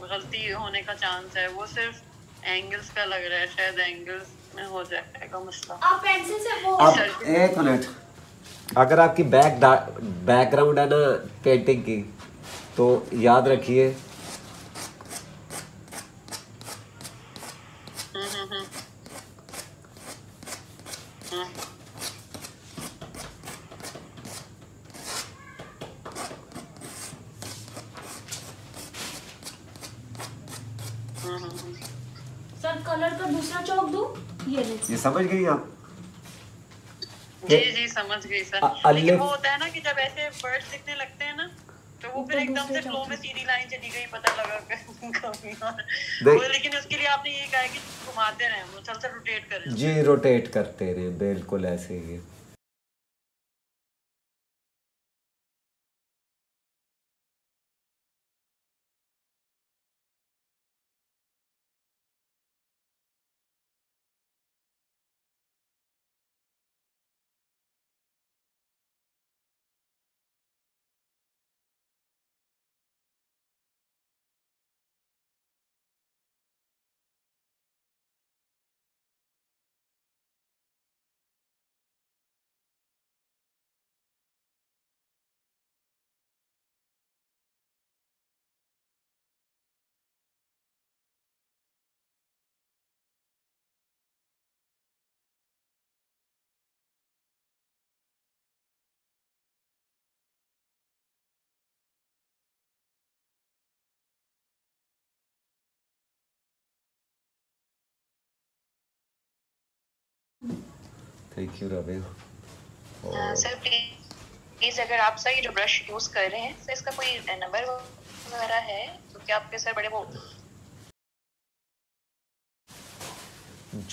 गलती होने का चांस है वो सिर्फ एंगल्स का लग रहा है, शायद एंगल्स में हो जाएगा मसला। आप पेंसिल से वो एक मिनट, अगर आपकी बैकग्राउंड है ना पेंटिंग की, तो याद रखिए सर कलर का दूसरा चौक दूं, ये समझ गई आप? जी समझ गई सर। लेकिन वो होता है ना कि जब ऐसे बर्ड्स दिखने लगते हैं ना, तो वो फिर एकदम से फ्लो में सीधी लाइन चली गई, पता लगा वो। लेकिन उसके लिए आपने ये कहा कि घुमाते रहें, मुसलसल रोटेट करें। जी रोटेट करते रहे, बिल्कुल ऐसे ही। Thank you Ravi. Sir please अगर आप सर ये जो ब्रश यूज कर रहे हैं सर, इसका कोई नंबर वगैरह है तो क्या आपके सर बड़े वो?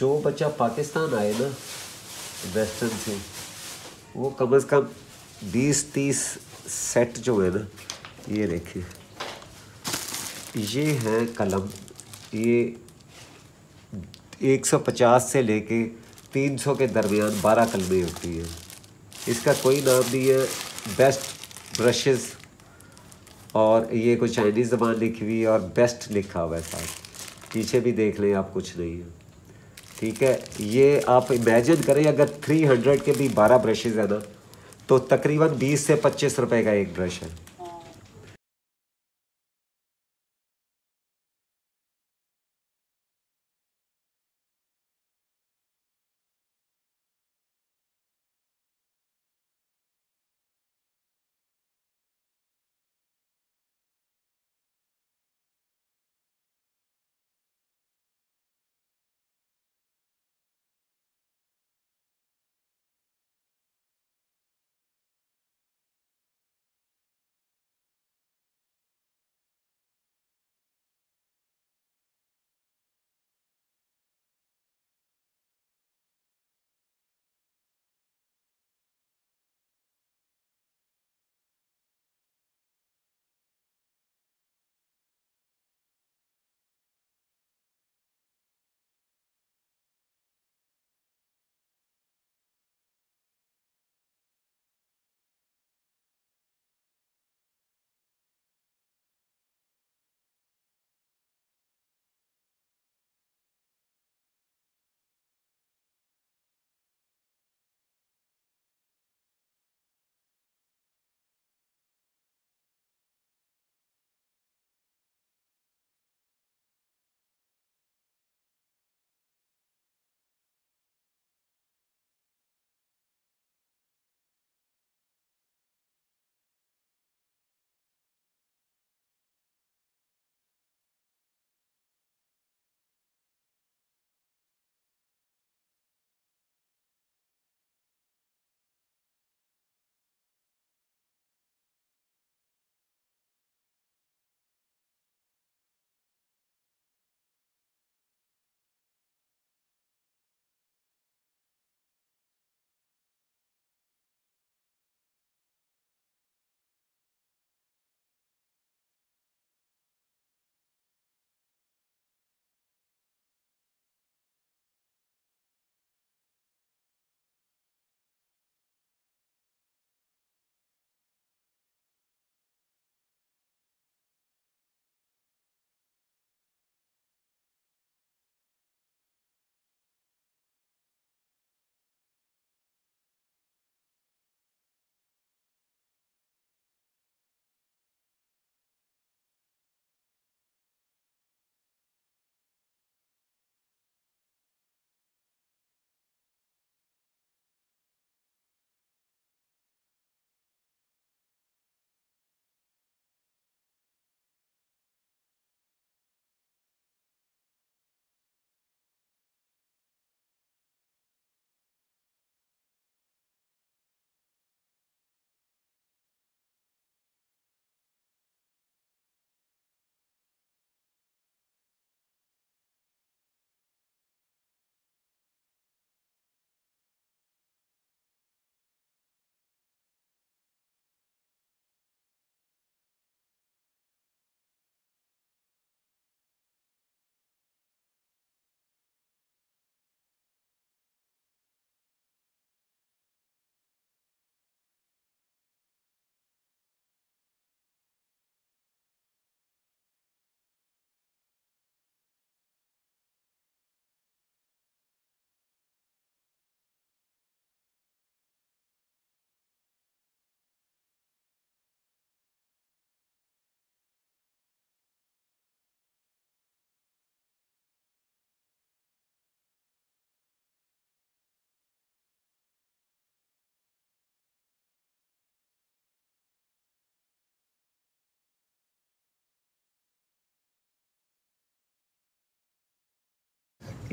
जो बच्चा पाकिस्तान आए ना वेस्टर्न से, वो कम से कम 20-30 सेट जो है ना, ये देखिए, ये है कलम, ये 150 से लेके 300 के दरमियान 12 कलमें होती हैं। इसका कोई नाम नहीं है, बेस्ट ब्रशेस, और ये कोई चाइनीज़ ज़बान लिखी हुई है और बेस्ट लिखा हुआ है साथ, पीछे भी देख लें आप, कुछ नहीं है। ठीक है, ये आप इमेजिन करें अगर 300 के भी 12 ब्रशेस है ना, तो तकरीबन 20 से 25 रुपए का एक ब्रश है।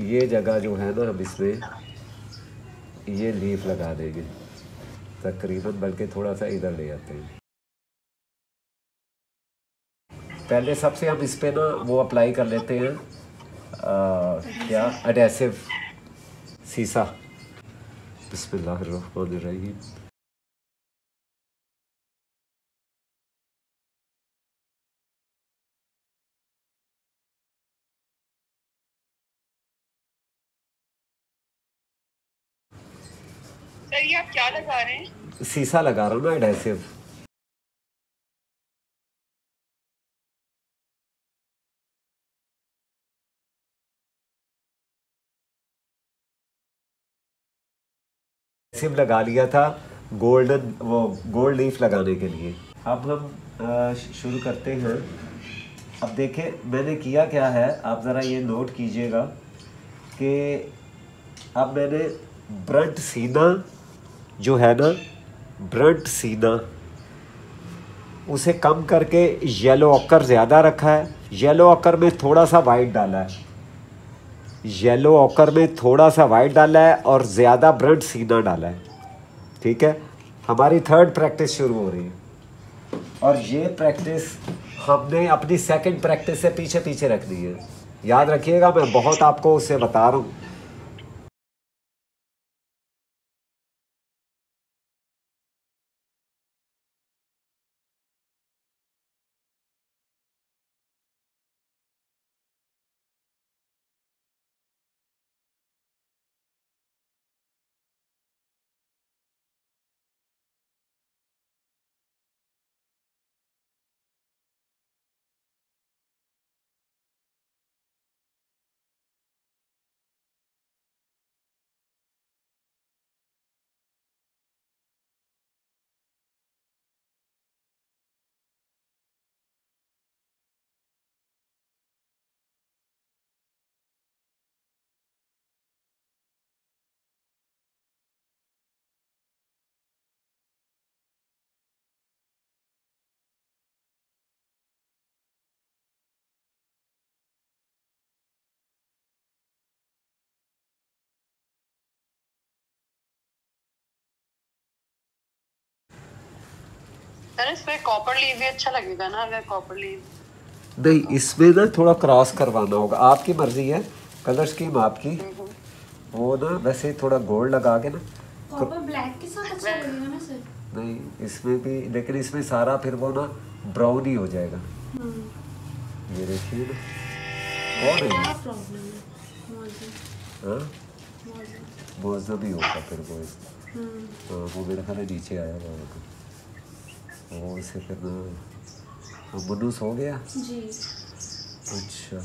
ये जगह जो है ना, हम इसमें ये लीफ लगा देंगे तकरीबन, बल्कि थोड़ा सा इधर ले आते हैं। पहले सबसे हम इस पर ना वो अप्लाई कर लेते हैं क्या, एडेसिव सीसा। बिस्मिल्लाहिर्रहमानिर्रहीम। सर ये आप क्या लगा रहे हैं? सीसा लगा रहा हूँ ना, एडेसिव। एडेसिव लगा लिया था गोल्डन, वो गोल्ड लीफ लगाने के लिए। अब हम शुरू करते हैं। अब देखें मैंने किया क्या है, आप ज़रा ये नोट कीजिएगा कि अब मैंने ब्रंट सीना जो है ना, ब्रंट सीना उसे कम करके येलो ऑकर ज़्यादा रखा है। येलो ऑकर में थोड़ा सा वाइट डाला है, येलो ऑकर में थोड़ा सा वाइट डाला है और ज़्यादा ब्रंट सीना डाला है। ठीक है, हमारी थर्ड प्रैक्टिस शुरू हो रही है और ये प्रैक्टिस हमने अपनी सेकंड प्रैक्टिस से पीछे पीछे रख दी है। याद रखिएगा, मैं बहुत आपको उससे बता रहा हूँ। इसमें कॉपर लीफ भी अच्छा लगेगा ना, अगर कॉपर लीफ नहीं, इसमें ना थोड़ा क्रॉस करवाना होगा। आपकी मर्जी है, कलर स्कीम आपकी। वो ना वैसे थोड़ा गोल्ड लगा के ना कॉपर ब्लैक के साथ अच्छा लगेगा ना सर? नहीं इसमें भी, लेकिन इसमें सारा फिर वो ना ब्राउन ही हो जाएगा। ये देखिए ना, और मौजा भी होगा फिर वो। वो मेरा खाना नीचे आया हुआ, वो इसे फिर बुलूस हो गया जी। अच्छा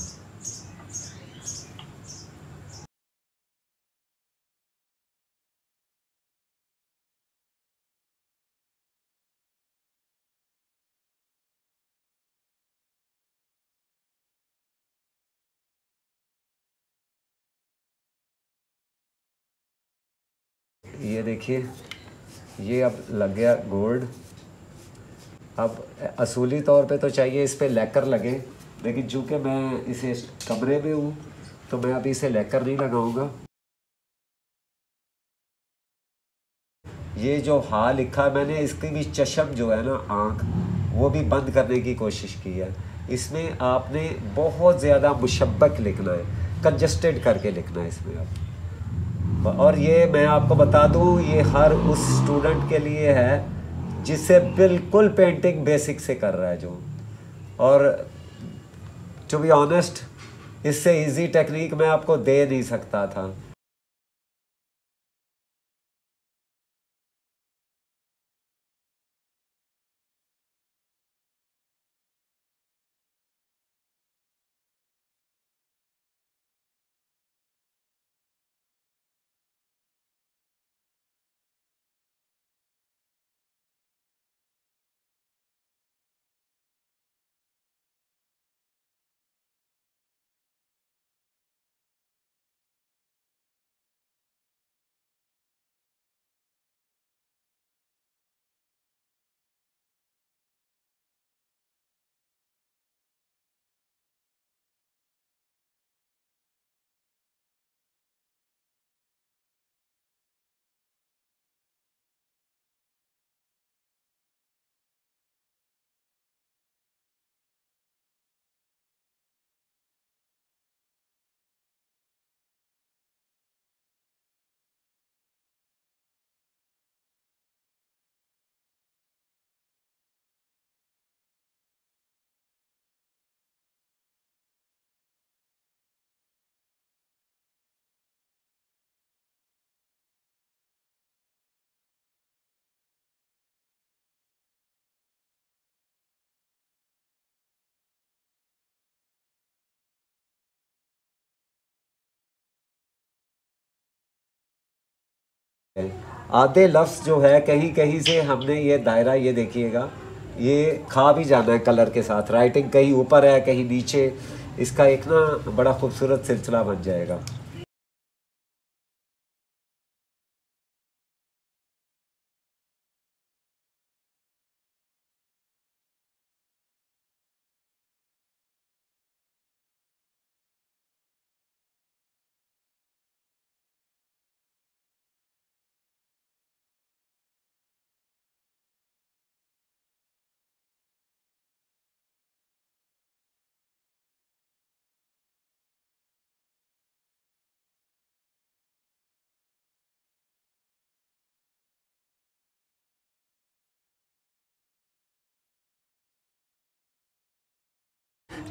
ये देखिए, ये अब लग गया गोल्ड। अब असूली तौर पे तो चाहिए इस पे लैकर लगे, लेकिन चूँकि मैं इसे कमरे में हूँ तो मैं अभी इसे लैकर नहीं लगाऊंगा। ये जो हा लिखा मैंने, इसकी भी चश्म जो है ना, आँख, वो भी बंद करने की कोशिश की है। इसमें आपने बहुत ज़्यादा मुशब्बक लिखना है, कंजस्टेड करके लिखना है इसमें आप। और ये मैं आपको बता दूँ, ये हर उस स्टूडेंट के लिए है जिससे बिल्कुल पेंटिंग बेसिक से कर रहा है जो। और टू बी ऑनेस्ट, इससे इजी टेक्निक मैं आपको दे नहीं सकता था। आधे लफ्ज़ जो है कहीं कहीं से हमने ये दायरा, ये देखिएगा, ये खा भी जाना है कलर के साथ। राइटिंग कहीं ऊपर है कहीं नीचे, इसका एक ना बड़ा खूबसूरत सिलसिला बन जाएगा।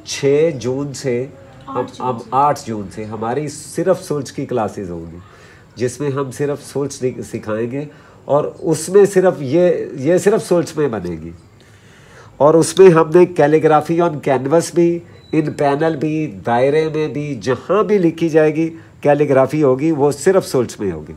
छः जून से हम 8 जून से हमारी सिर्फ सोच की क्लासेस होंगी, जिसमें हम सिर्फ सोच सिखाएंगे और उसमें सिर्फ ये सिर्फ सोच में बनेगी। और उसमें हमने कैलीग्राफी ऑन कैनवस भी, इन पैनल भी, दायरे में भी, जहाँ भी लिखी जाएगी कैलीग्राफी होगी वो सिर्फ सोच में होगी।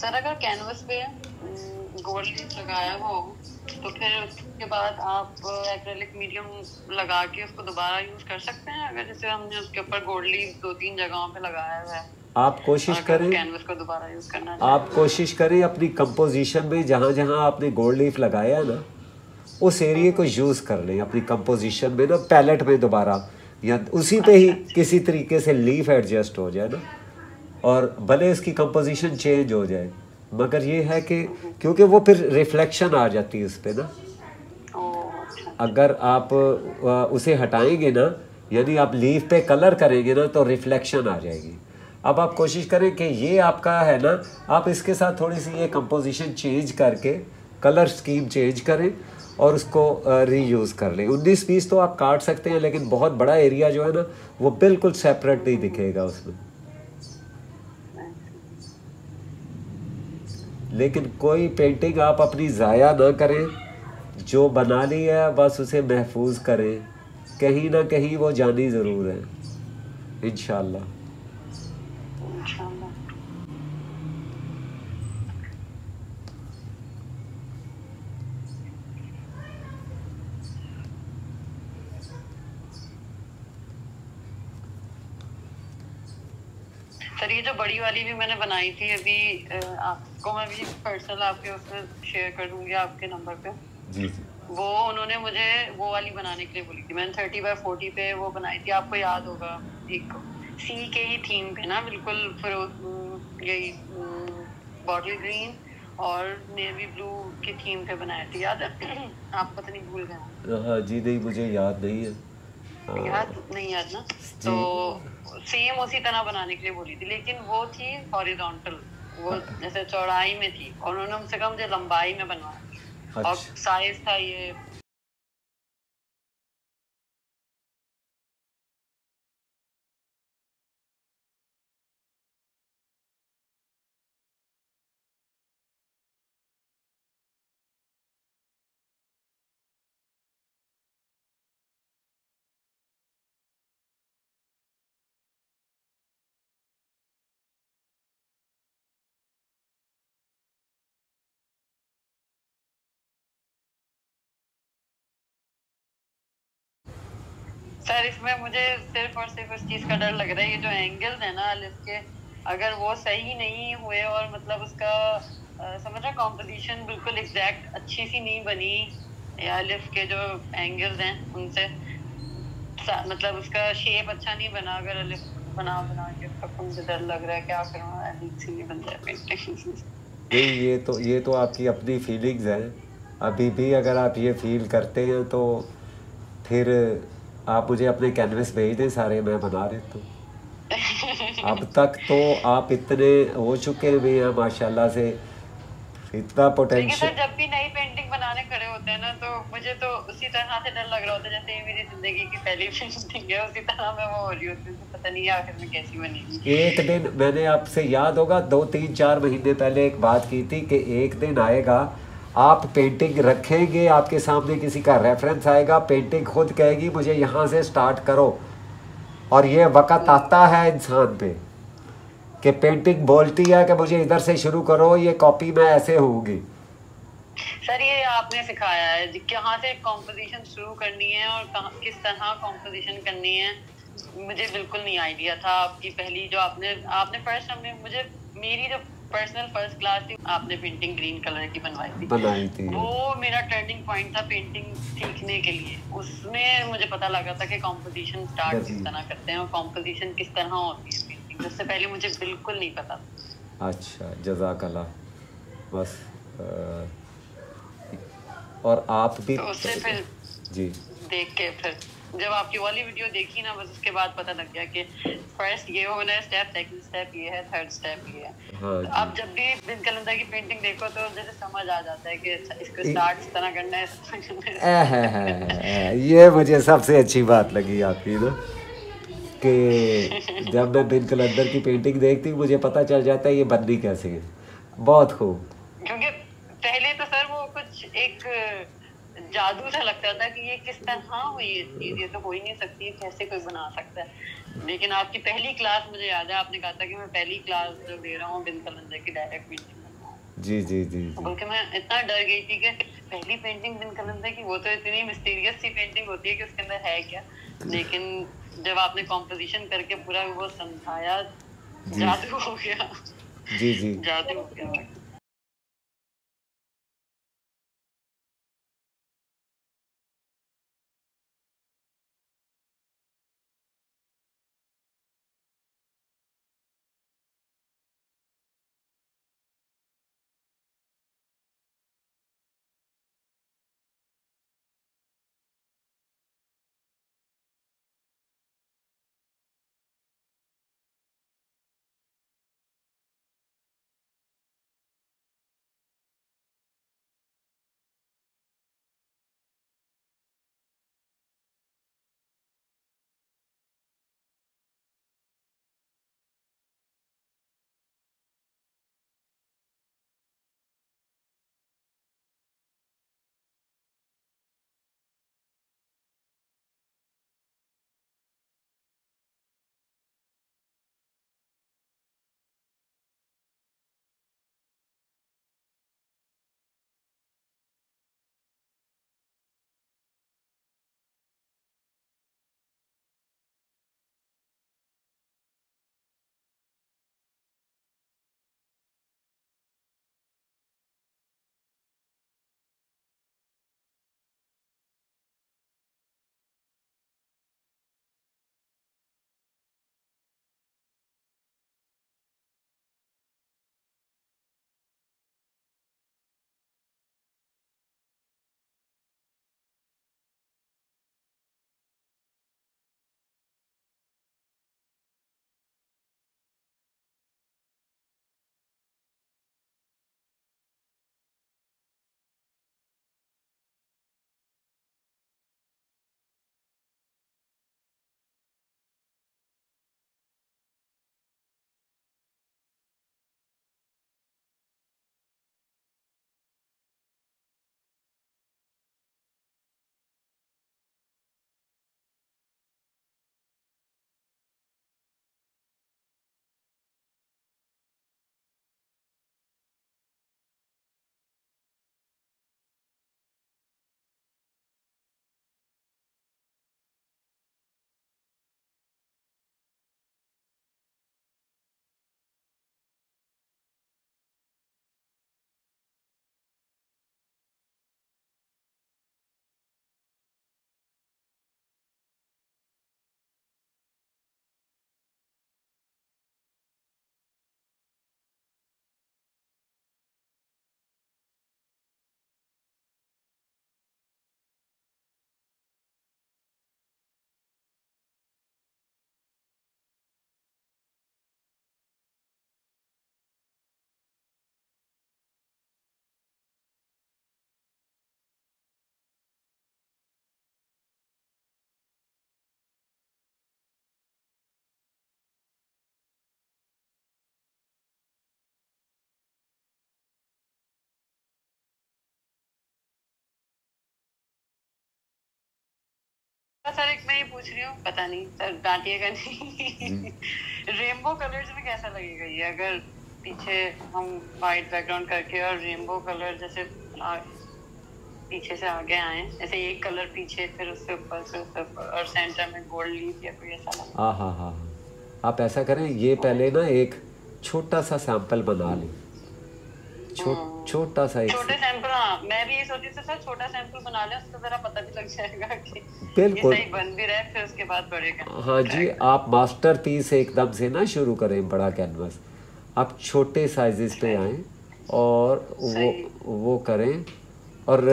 सर अगर कैनवस पे गोल्ड लगाया हो तो फिर उसके बाद आप एक्रेलिक मीडियम लगा के उसको दोबारा यूज कर सकते हैं? अगर जैसे हमने उसके ऊपर गोल्ड लीफ 2-3 जगहों पे लगाया हुआ है, आप कोशिश करें कैनवस को दोबारा यूज करना। आप कोशिश करें अपनी कंपोजिशन में जहाँ जहाँ आपने गोल्ड लीफ लगाया है ना, उस एरिया को यूज़ कर लें अपनी कंपोजिशन में ना, पैलेट में दोबारा, या उसी पे ही किसी तरीके से लीफ एडजस्ट हो जाए ना, और भले इसकी कंपोजिशन चेंज हो जाए, मगर ये है कि क्योंकि वो फिर रिफ्लेक्शन आ जाती है उस पर ना। अगर आप उसे हटाएंगे ना, यानी आप लीफ पे कलर करेंगे ना, तो रिफ्लेक्शन आ जाएगी। अब आप कोशिश करें कि ये आपका है ना, आप इसके साथ थोड़ी सी ये कंपोजिशन चेंज करके कलर स्कीम चेंज करें और उसको रीयूज़ कर लें। 19-20 तो आप काट सकते हैं, लेकिन बहुत बड़ा एरिया जो है ना वो बिल्कुल सेपरेट नहीं दिखेगा उसमें। लेकिन कोई पेंटिंग आप अपनी ज़ाया ना करें, जो बना ली है बस उसे महफूज करें, कहीं ना कहीं वो जानी ज़रूर है इंशाल्लाह। सर ये जो बड़ी वाली भी मैंने बनाई थी अभी, आपको मैं भी पर्सनल आपके उसमें शेयर कर दूंगी आपके नंबर पे। जी जी, वो उन्होंने मुझे वो वाली बनाने के लिए बोली थी, मैंने 30x40 पे वो बनाई थी, आपको याद होगा, एक सी के ही थीम पे ना, बिल्कुल यही बॉटल ग्रीन और नेवी ब्लू की थीम पे बनाई थी, याद है? आप पता नहीं भूल गए? जी नहीं, मुझे याद नहीं है, याद नहीं याद ना। तो सेम उसी तरह बनाने के लिए बोली थी, लेकिन वो थी हॉरिजॉन्टल, वो जैसे चौड़ाई में थी, और उन्होंने हमसे कहा मुझे लंबाई में बनवाया। और साइज था ये सर इसमें मुझे सिर्फ और सिर्फ उस चीज़ का डर लग रहा है, ये जो एंगल्स है ना इसके, अगर वो सही नहीं हुए और मतलब उसका समझ रहे कॉम्पोजिशन बिल्कुल एग्जैक्ट अच्छी सी नहीं बनी, या लिफ्ट के जो एंगल्स हैं उनसे मतलब उसका शेप अच्छा नहीं बना, अगर लिफ्ट बना के तो मुझे डर लग रहा है क्या करूँ, बन जाए। ये तो आपकी अपनी फीलिंग्स हैं, अभी भी अगर आप ये फील करते हैं तो फिर आप मुझे अपने कैनवस भेज दें सारे, मैं बना देता हूँ। अब तक तो आप इतने हो चुके भी हैं माशाल्लाह से, इतना पोटेंशियल। जब भी नई पेंटिंग बनाने खड़े होते हैं ना, तो मुझे तो उसी तरह से डर लग रहा होता है जैसे ये मेरी जिंदगी की पहली पेंटिंग है, उसी तरह मैं वो हो रही होती हूँ, तो पता नहीं आखिर में कैसी बनेगी। एक दिन मैंने आपसे, याद होगा 2-3-4 महीने पहले एक बात की थी कि एक दिन आएगा आप पेंटिंग रखेंगे, आपके सामने किसी का रेफरेंस आएगा, पेंटिंग खुद कहेगी मुझे यहाँ से स्टार्ट करो। और ये वक़्त आता है इंसान पे कि पेंटिंग बोलती है कि मुझे इधर से शुरू करो, ये कॉपी में ऐसे होगी। सर ये आपने सिखाया है कहाँ से कंपोजिशन शुरू करनी है और कहाँ किस तरह कंपोजिशन करनी है, मुझे बिल्कुल नहीं आइडिया था। आपकी पहली जो आपने फर्स्ट हमने मुझे मेरी जो पर्सनल फर्स्ट क्लास थी, आपने पेंटिंग ग्रीन कलर की बनवाई थी, वो मेरा टर्निंग पॉइंट था पेंटिंग सीखने के लिए। उसमें मुझे पता लगा था कि कंपोजिशन स्टार्ट किस तरह करते हैं और कंपोजिशन किस तरह होती है पेंटिंग, उससे पहले मुझे बिल्कुल नहीं पता। अच्छा, जज़ाकल्लाह। बस और आप भी तो उससे फिर जी देख के, फिर जब आपकी वाली वीडियो देखी ना, बस उसके बाद पता लग गया कि फर्स्ट ये होना है स्टेप, सेकंड स्टेप ये है, थर्ड स्टेप ये है। हाँ, तो आप जब भी बिनकलंदा की पेंटिंग देखो तो जैसे समझ आ जाता है कि इसको स्टार्ट किस तरह करना है। ये मुझे सबसे अच्छी बात लगी आपकी ना, कि जब मैं बिनकलंदर की पेंटिंग देखती मुझे पता चल जाता है ये बननी कैसे है। बहुत खूब, क्योंकि पहले तो सर वो कुछ एक जादू सा लगता था कि ये किस तरह हुई है चीज़, ये तो हो ही नहीं सकती, कैसे कोई बना सकता है। लेकिन आपकी पहली क्लास मुझे याद है, आपने कहा था कि मैं पहली क्लास जो दे रहा हूँ बिन कलंदर की डायरेक्ट पेंटिंग, जी जी जी जी। मैं इतना डर गई थी कि पहली पेंटिंग दिन का लगता है कि वो तो इतनी मिस्टीरियस सी पेंटिंग होती है कि उसके अंदर है क्या, लेकिन जब आपने कॉम्पोजिशन करके पूरा वो समझाया, जादू हो गया। जी जी, जादू हो गया। सर एक मैं ये पूछ रही हूँ, पता नहीं सर डांटिएगा नहीं, रेनबो कलर्स में कैसा लगेगा ये अगर पीछे हम वाइट बैकग्राउंड करके और रेनबो कलर जैसे पीछे से आगे आए, ऐसे एक कलर पीछे फिर उससे ऊपर से और सेंटर में गोल्ड लीफ या कोई ऐसा। हाँ हाँ हाँ, आप ऐसा करें, ये पहले ना एक छोटा सा सैंपल बना लें, छोटा सा छोटे सैंपल। हाँ, मैं भी ये सोची थी सर छोटा सैंपल बना लें, उसको जरा पता भी लग जाएगा कि बिल्कुल सही बन भी रहा है, फिर उसके बाद बढ़ेगा। हाँ जी, आप मास्टरपीस एकदम से ना शुरू करें, बड़ा कैनवास, आप छोटे साइजेस पे आएँ और वो करें। और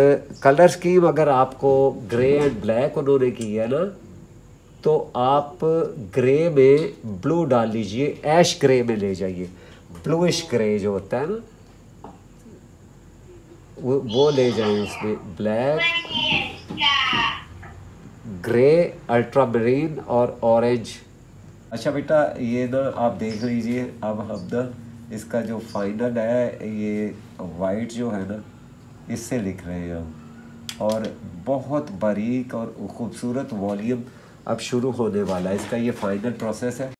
कलर स्कीम अगर आपको ग्रे एंड ब्लैक उन्होंने की है ना, तो आप ग्रे में ब्लू डाल लीजिए, ऐश ग्रे में ले जाइए, ब्लूइश ग्रे जो होता है ना वो ले जाए, उसमें ब्लैक, ग्रे, अल्ट्रा मरीन और ऑरेंज। अच्छा बेटा, ये ना आप देख लीजिए, अब हम ना इसका जो फाइनल है ये वाइट जो है ना इससे लिख रहे हैं हम, और बहुत बारीक और ख़ूबसूरत वॉल्यूम अब शुरू होने वाला है, इसका ये फाइनल प्रोसेस है।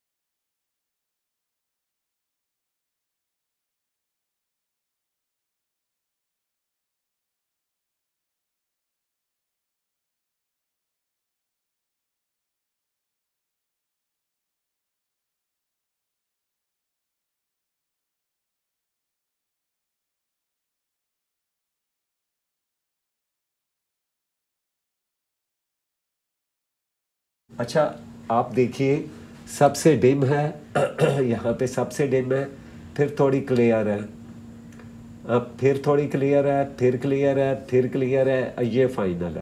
अच्छा आप देखिए सबसे डिम है, यहाँ पे सबसे डिम है, फिर थोड़ी क्लियर है, अब फिर थोड़ी क्लियर है, फिर क्लियर है, फिर क्लियर है, ये फाइनल है।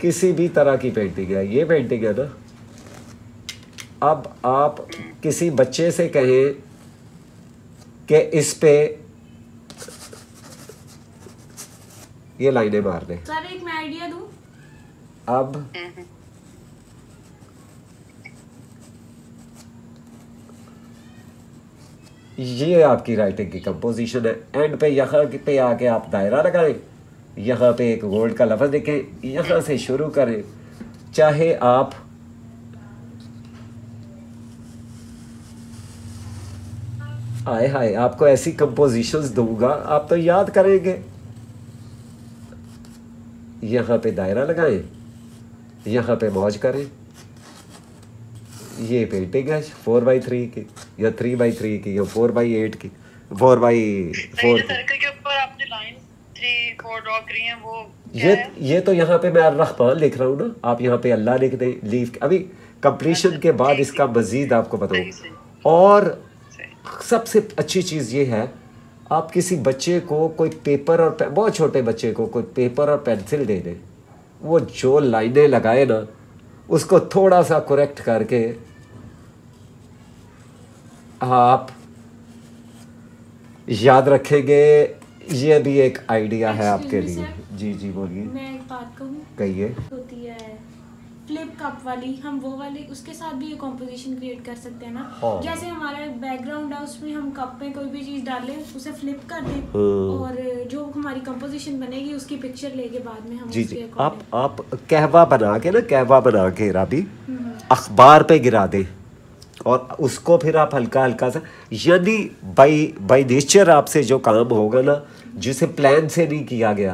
किसी भी तरह की पेंटिंग है, ये पेंटिंग है ना। अब आप किसी बच्चे से कहें कि इस पे ये लाइनें मार लें। सर एक मैं आइडिया दूं। अब ये आपकी राइटिंग की कंपोजिशन है। एंड पे यहाँ पे आके आप दायरा लगाएं, यहाँ पे एक गोल्ड का लफ्ज़ देखें, यहाँ से शुरू करें। चाहे आप आए हाय आपको ऐसी कंपोजिशंस दूंगा आप तो याद करेंगे। यहाँ पे दायरा लगाएं, यहाँ पे मौज करें। ये पेंटिंग है 4x3 की या 3x3 की या 4x8 की, 4x4 की। को ड्रॉ कर रही हैं वो क्या है? ये तो यहाँ पे मैं अर-रहमान लिख रहा हूँ ना, आप यहाँ पे अल्लाह लिख दें लीफ। अभी कंप्लीशन के बाद इसका मजीद आपको बताऊँ। और सबसे अच्छी चीज़ ये है, आप किसी बच्चे को कोई पेपर और बहुत छोटे बच्चे को कोई पेपर और पेंसिल दे दें, वो जो लाइनें लगाए ना उसको थोड़ा सा करेक्ट करके आप याद रखेंगे। ये भी एक आइडिया है आपके लिए। जी जी बोलिए। मैं एक बात कहूँ, कहिए। होती है फ्लिप कप वाली, हम वो वाले उसके साथ भी ये कॉम्पोजिशन क्रिएट कर सकते हैं ना। जैसे हमारा बैकग्राउंड है उसमें हम कप में कोई भी चीज़ डालें, उसे फ्लिप कर दें और जो हमारी कम्पोजिशन बनेगी उसकी पिक्चर लेके बाद में हम जी जी आप कहवा बना के ना, कहवा बना के राबी अखबार पे गिरा दें और उसको फिर आप हल्का हल्का सा, यानी बाई नेचर आपसे जो काम होगा ना, जिसे प्लान से नहीं किया गया,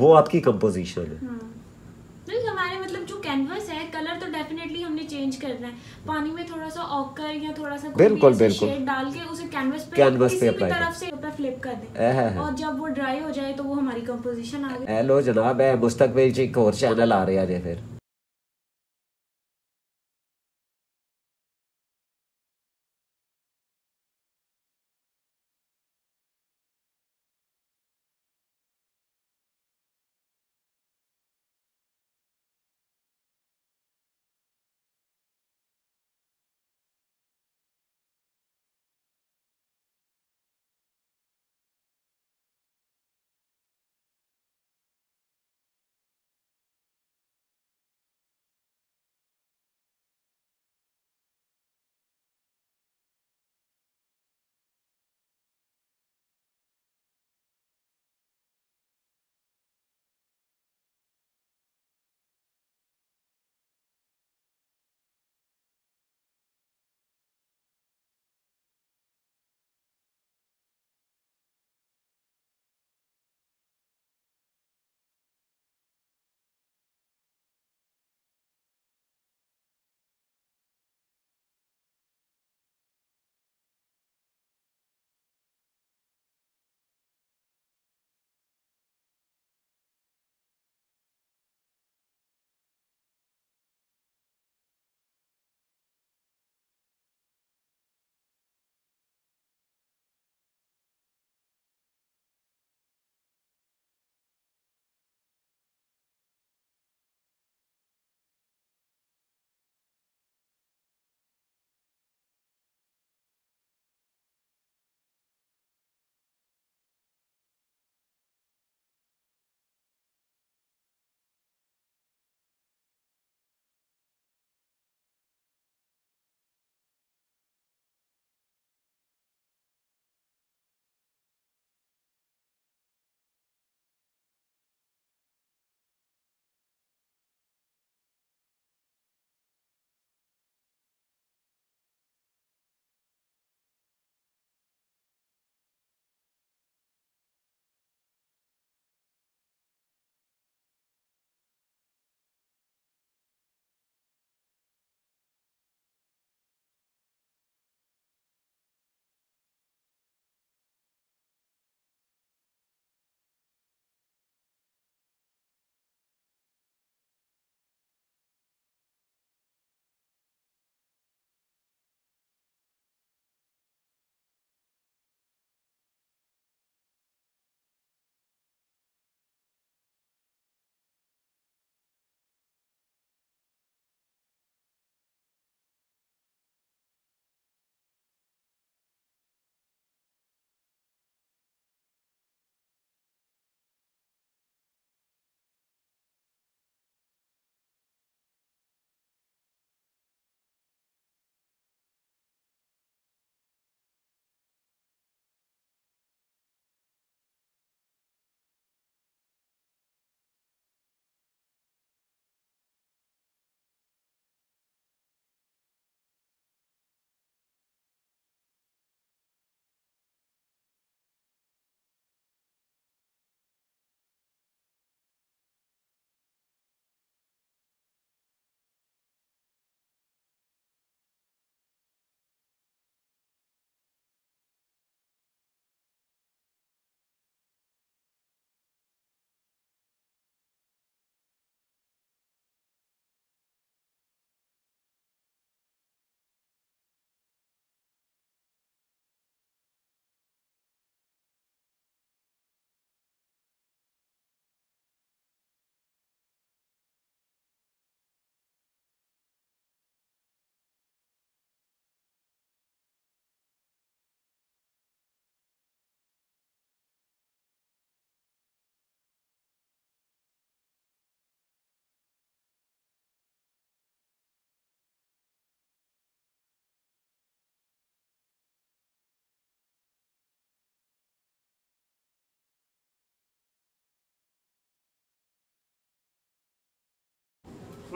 वो आपकी कंपोजिशन है। हमारे मतलब जो कैनवस है, कलर तो डेफिनेटली हमने चेंज करना है। पानी में थोड़ा सा ऑकर या थोड़ा सा बिल्कुल शेड डाल के उसे कैनवस पे किसी तरफ से फ्लिप कर दें और जब वो ड्राई हो जाए तो वो हमारी कंपोजिशन आ गई। हेलो जनाब, है मुस्तकबिल जी और चैनल आ रहे हैं फिर।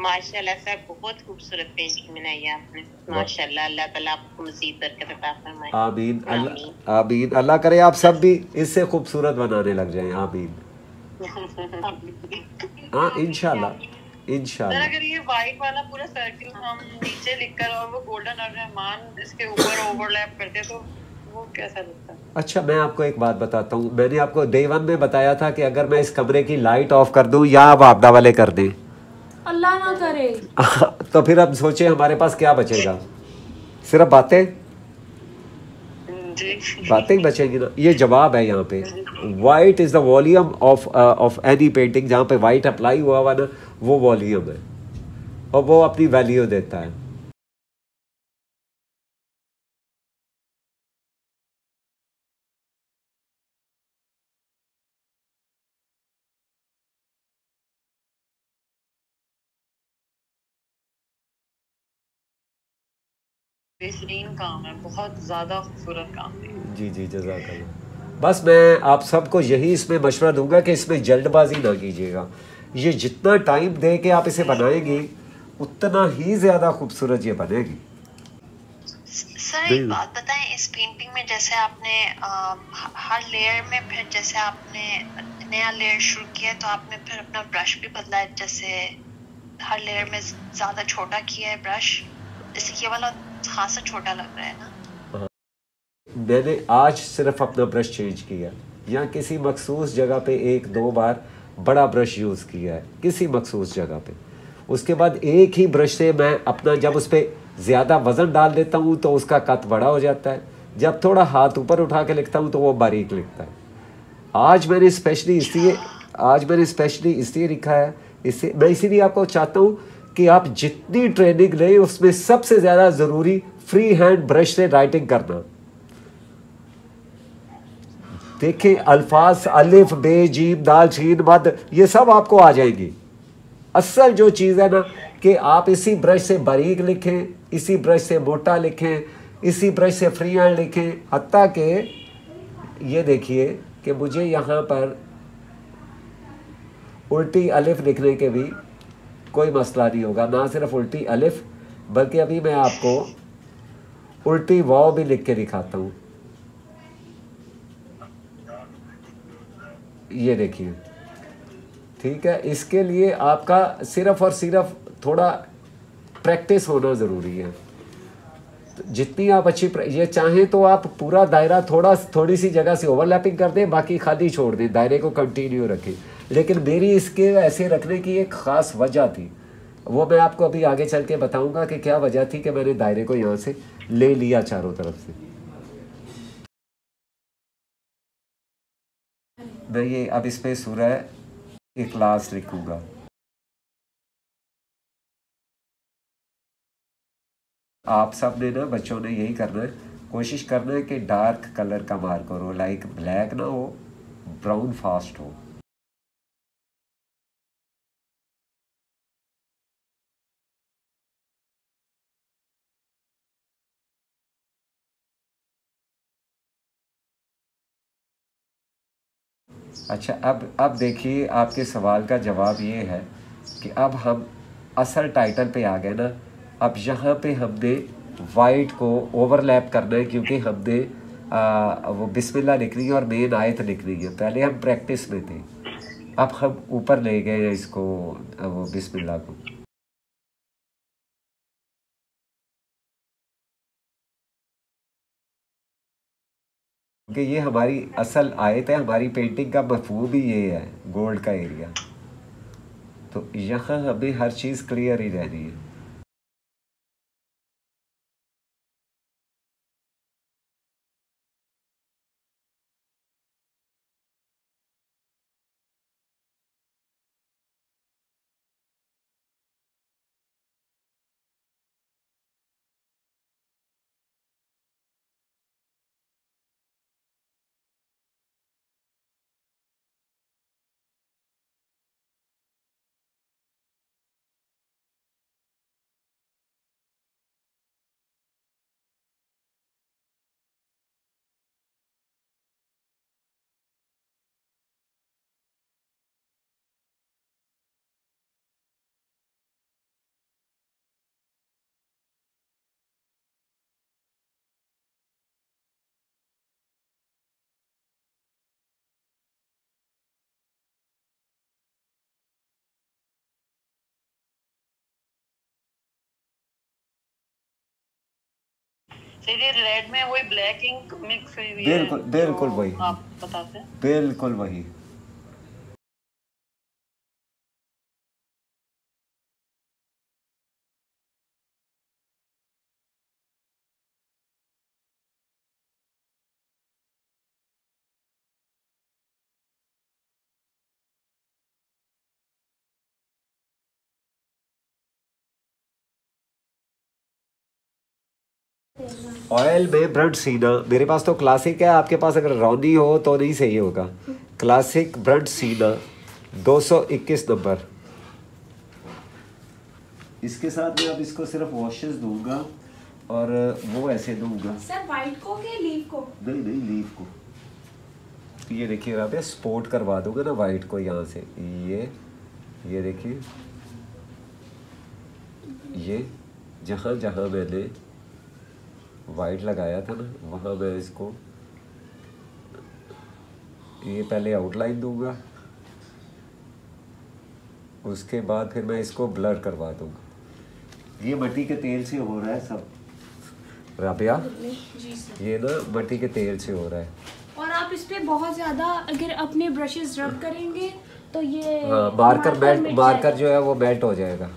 माशाल्लाह सर, बहुत खूबसूरत पेंटिंग बनाई है आपने, माशाल्लाह। अल्लाह ताला आपको मज़ीद बरकत अता फरमाए। आमीन। आमीन। अल्लाह करे आप सब भी इससे खूबसूरत बनाने लग जाएं। आमीन। हाँ इंशाल्लाह, इंशाल्लाह। अगर ये वाइट वाला पूरा सर्किल हम नीचे लिखकर और वो गोल्डन और रहमान इसके ऊपर ओवरलैप करते तो वो कैसा लगता है? अच्छा मैं आपको एक बात बताता हूँ, मैंने आपको डे वन में बताया था कि अगर मैं इस कमरे की लाइट ऑफ कर दूँ या आप आपदा वाले कर दें, अल्लाह ना करे, तो फिर आप सोचे हमारे पास क्या बचेगा? सिर्फ बातें ही बचेंगी ना। ये जवाब है यहाँ पे, white is the volume of any painting. जहाँ पे वाइट अप्लाई हुआ हुआ ना, वो वॉल्यूम है और वो अपनी वैल्यू देता है। बेहतरीन काम है, बहुत ज़्यादा खूबसूरत काम है। जी जी जज़ाकल्लाह। बस मैं आप सबको यही इसमें मशवरा दूंगा कि इसमें जल्दबाजी ना कीजिएगा। ये जितना टाइम दे के आप इसे बनाएंगी उतना ही ज़्यादा खूबसूरत ये बनेगी। सर एक बात बताएं, इस पेंटिंग में जैसे आपने हर लेयर में फिर जैसे आपने नया लेयर शुरू किया तो आपने फिर अपना ब्रश भी बदला है, जैसे हर लेयर में ज़्यादा छोटा किया है ब्रश, जैसे ये वाला खासा छोटा लग रहा है ना। मैंने आज सिर्फ अपना ब्रश चेंज किया, या किसी मखसूस जगह पे एक दो बार बड़ा ब्रश यूज़ किया है किसी मखसूस जगह पे। उसके बाद एक ही ब्रश से मैं अपना, जब उस पर ज़्यादा वज़न डाल देता हूँ तो उसका कट बड़ा हो जाता है, जब थोड़ा हाथ ऊपर उठा के लिखता हूँ तो वो बारीक लिखता है। आज मैंने स्पेशली इसलिए लिखा है, इससे मैं इसीलिए आपको चाहता हूँ कि आप जितनी ट्रेनिंग लें उसमें सबसे ज़्यादा ज़रूरी फ्री हैंड ब्रश से राइटिंग करना। देखिए अल्फाज अलिफ बे जीम दाल शीन मद ये सब आपको आ जाएंगी। असल जो चीज़ है ना कि आप इसी ब्रश से बारीक लिखें, इसी ब्रश से मोटा लिखें, इसी ब्रश से फ्री हैंड लिखें। हत्ता कि ये देखिए कि मुझे यहाँ पर उल्टी अलिफ लिखने के भी कोई मसला नहीं होगा, ना सिर्फ उल्टी अलिफ बल्कि अभी मैं आपको उल्टी वाव भी लिख के दिखाता हूँ। ये देखिए, ठीक है। इसके लिए आपका सिर्फ और सिर्फ थोड़ा प्रैक्टिस होना ज़रूरी है। जितनी आप अच्छी ये चाहें तो आप पूरा दायरा थोड़ी सी जगह से ओवरलैपिंग कर दें, बाकी खाली छोड़ दें, दायरे को कंटिन्यू रखें। लेकिन मेरी इसके ऐसे रखने की एक ख़ास वजह थी, वो मैं आपको अभी आगे चल के बताऊँगा कि क्या वजह थी कि मैंने दायरे को यहाँ से ले लिया चारों तरफ से। मैं ये अब इस पर सूरह इखलास लिखूँगा। आप सब ने ना, बच्चों ने यही करना है, कोशिश करना है कि डार्क कलर का मार करो, लाइक ब्लैक ना हो, ब्राउन फास्ट हो। अच्छा अब देखिए आपके सवाल का जवाब ये है कि अब हम असल टाइटल पे आ गए ना। अब यहाँ पे हमने वाइट को ओवरलैप करना है क्योंकि हमने वो बिस्मिल्लाह लिखनी है और मेन आयत लिखनी है। पहले हम प्रैक्टिस में थे, अब हम ऊपर ले गए हैं इसको, वो बिस्मिल्लाह को। कि ये हमारी असल आयत है, हमारी पेंटिंग का मफहूम ही ये है, गोल्ड का एरिया। तो यहाँ हमें हर चीज़ क्लियर ही रहनी है। ये रेड में वही ब्लैक इंक मिक्स हुई हुई है। बिल्कुल बिल्कुल वही, आप बताते हैं। बिल्कुल वही। ऑयल में ब्रंट सीना, मेरे पास तो क्लासिक है, आपके पास अगर राउंडी हो तो नहीं सही होगा। क्लासिक ब्रंट सीना 221 नंबर। इसके साथ मैं अब इसको सिर्फ वॉशेस दूंगा और वो ऐसे दूंगा। सर वाइट को के लीफ को? नहीं नहीं लीफ को। ये देखिए आप, स्पोर्ट करवा दोगे ना वाइट को यहाँ से, ये देखिए, ये जहाँ जहाँ मैंने वाइट लगाया था ना वहाँ मैं इसको ये पहले आउटलाइन दूंगा, उसके बाद फिर मैं इसको ब्लर करवा दूंगा। ये मट्टी के तेल से हो रहा है सब राबिया, ये ना मट्टी के तेल से हो रहा है। और आप इस पर बहुत ज़्यादा अगर अपने ब्रशेस रब करेंगे तो ये मार्कर जो है वो मेल्ट हो जाएगा।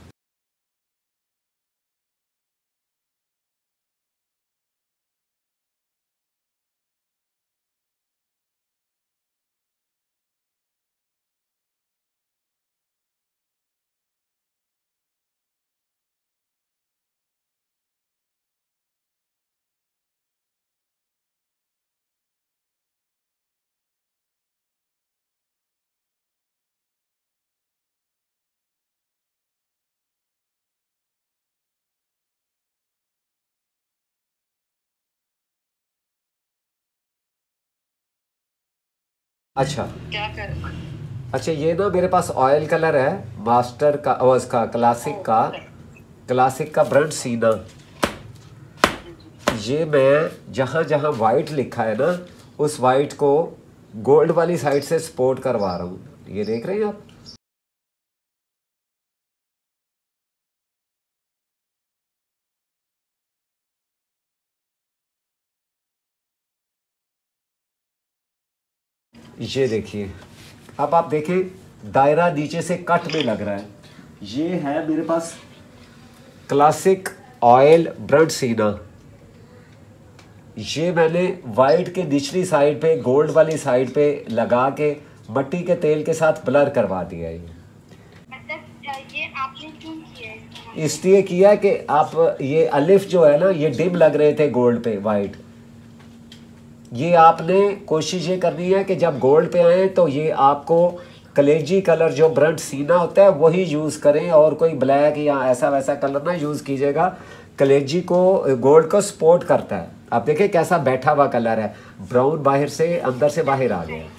अच्छा क्या कर, अच्छा ये ना मेरे पास ऑयल कलर है मास्टर का, आवाज का, क्लासिक का ब्रंट सीना। ये मैं जहाँ जहाँ वाइट लिखा है ना उस वाइट को गोल्ड वाली साइड से सपोर्ट करवा रहा हूँ। ये देख रहे हैं आप, ये देखिए। अब आप देखें दायरा नीचे से कट में लग रहा है। ये है मेरे पास क्लासिक ऑयल ब्रंट सीना। ये मैंने वाइट के निचली साइड पे गोल्ड वाली साइड पे लगा के मट्टी के तेल के साथ ब्लर करवा दिया। ये मतलब ये आपने क्यों किया? इसलिए किया कि आप ये अलिफ जो है ना ये डिम लग रहे थे गोल्ड पे वाइट। ये आपने कोशिश ये करनी है कि जब गोल्ड पे आए तो ये आपको कलेजी कलर जो ब्रंट सीना होता है वही यूज़ करें, और कोई ब्लैक या ऐसा वैसा कलर ना यूज़ कीजिएगा। कलेजी को गोल्ड को सपोर्ट करता है। आप देखिए कैसा बैठा हुआ कलर है, ब्राउन बाहर से अंदर से बाहर आ गया।